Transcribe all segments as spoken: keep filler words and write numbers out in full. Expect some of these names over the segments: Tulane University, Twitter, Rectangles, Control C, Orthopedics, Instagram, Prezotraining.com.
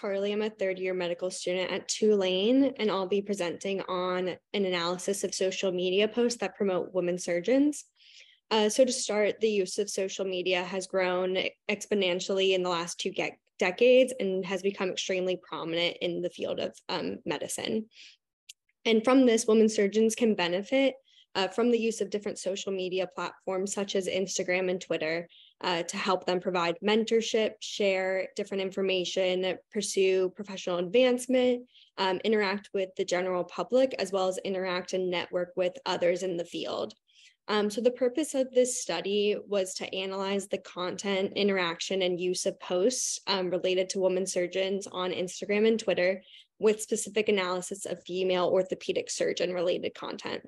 Carley. I'm a third year medical student at Tulane, and I'll be presenting on an analysis of social media posts that promote women surgeons. Uh, so to start, the use of social media has grown exponentially in the last two ge- decades and has become extremely prominent in the field of um, medicine. And from this, women surgeons can benefit uh, from the use of different social media platforms such as Instagram and Twitter uh, to help them provide mentorship, share different information, pursue professional advancement, um, interact with the general public, as well as interact and network with others in the field. Um, so the purpose of this study was to analyze the content, interaction, and use of posts um, related to women surgeons on Instagram and Twitter, with specific analysis of female orthopedic surgeon-related content.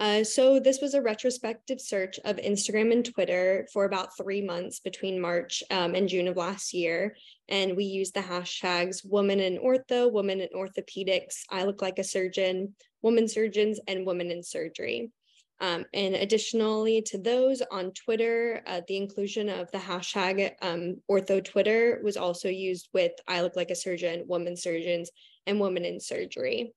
Uh, so this was a retrospective search of Instagram and Twitter for about three months between March um, and June of last year, and we used the hashtags woman in ortho, woman in orthopedics, I look like a surgeon, woman surgeons, and women in surgery. Um, and additionally to those on Twitter, uh, the inclusion of the hashtag um, ortho Twitter was also used with I look like a surgeon, women surgeons, and women in surgery.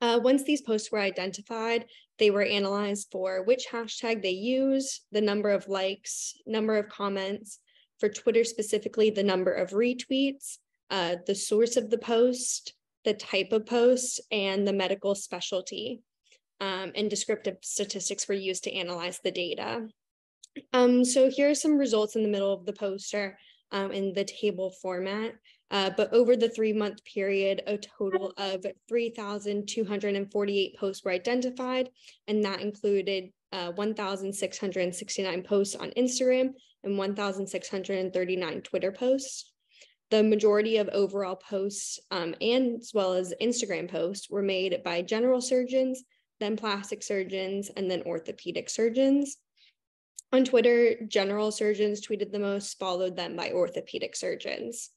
Uh, once these posts were identified, they were analyzed for which hashtag they use, the number of likes, number of comments, for Twitter specifically, the number of retweets, uh, the source of the post, the type of post, and the medical specialty. Um, and descriptive statistics were used to analyze the data. Um, so here are some results in the middle of the poster um, in the table format. Uh, but over the three-month period, a total of three thousand two hundred forty-eight posts were identified, and that included uh, one thousand six hundred sixty-nine posts on Instagram and one thousand six hundred thirty-nine Twitter posts. The majority of overall posts um, and as well as Instagram posts were made by general surgeons, then plastic surgeons, and then orthopedic surgeons. On Twitter, general surgeons tweeted the most, followed them by orthopedic surgeons.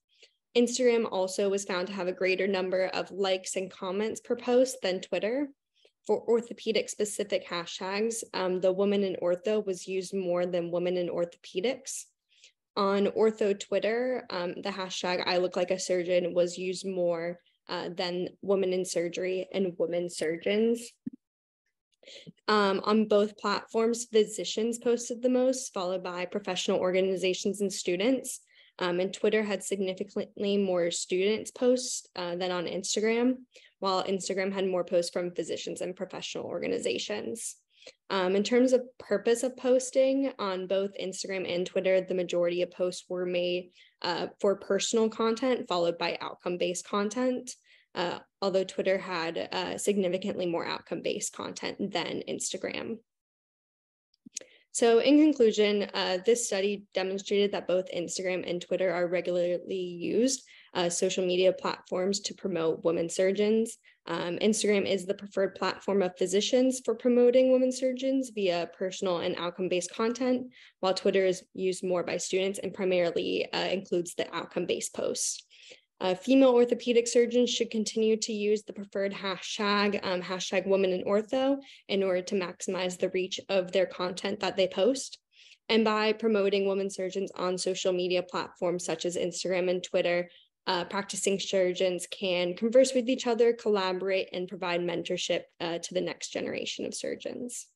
Instagram also was found to have a greater number of likes and comments per post than Twitter. For orthopedic-specific hashtags, um, the woman in ortho was used more than women in orthopedics. On ortho Twitter, um, the hashtag I look like a surgeon was used more uh, than women in surgery and women surgeons. Um, on both platforms, physicians posted the most, followed by professional organizations and students. Um, and Twitter had significantly more students posts uh, than on Instagram, while Instagram had more posts from physicians and professional organizations. Um, in terms of purpose of posting, on both Instagram and Twitter, the majority of posts were made uh, for personal content, followed by outcome-based content. Uh, although Twitter had uh, significantly more outcome-based content than Instagram. So in conclusion, uh, this study demonstrated that both Instagram and Twitter are regularly used uh, social media platforms to promote women surgeons. Um, Instagram is the preferred platform of physicians for promoting women surgeons via personal and outcome-based content, while Twitter is used more by students and primarily uh, includes the outcome-based posts. Uh, female orthopedic surgeons should continue to use the preferred hashtag, um, hashtag women in ortho, in order to maximize the reach of their content that they post. And by promoting women surgeons on social media platforms such as Instagram and Twitter, uh, practicing surgeons can converse with each other, collaborate, and provide mentorship uh, to the next generation of surgeons.